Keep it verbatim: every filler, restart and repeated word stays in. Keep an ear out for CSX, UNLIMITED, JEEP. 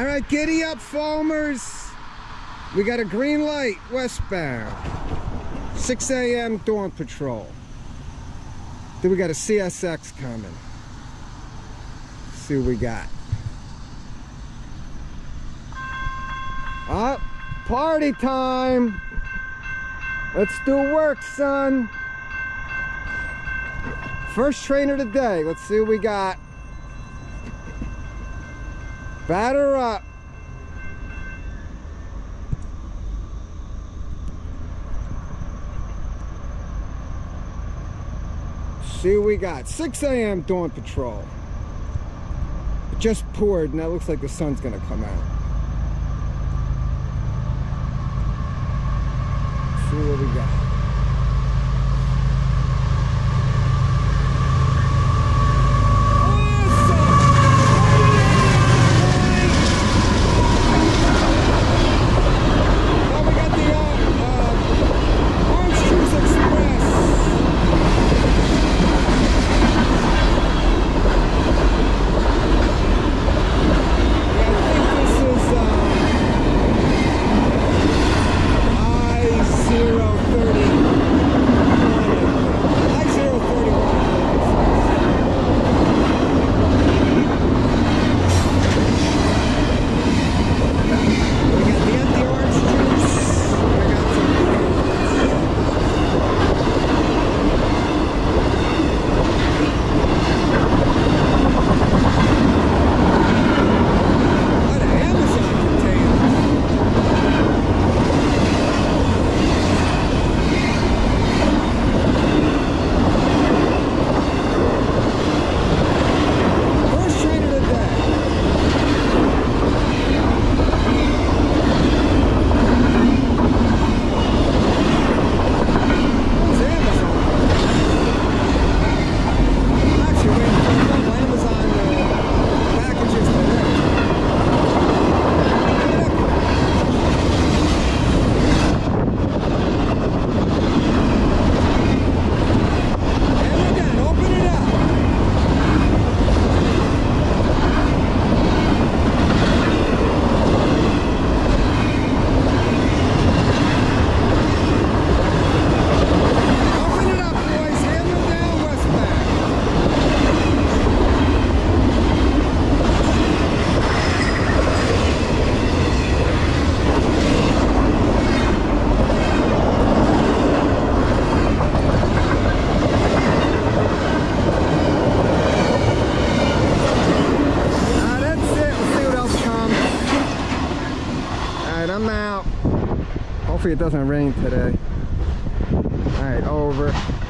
All right, giddy up, foamers. We got a green light westbound. six A M dawn patrol. Then we got a C S X coming. Let's see what we got. Up, oh, party time. Let's do work, son. First trainer today. Let's see what we got. Batter up. See what we got. six A M dawn patrol. It just poured. Now it looks like the sun's gonna come out. See what we got. Awesome! Oh, we got the uh, uh, Armstrong's Express. Yeah, I think this is. Uh, I'm out. Hopefully it doesn't rain today. All right, over.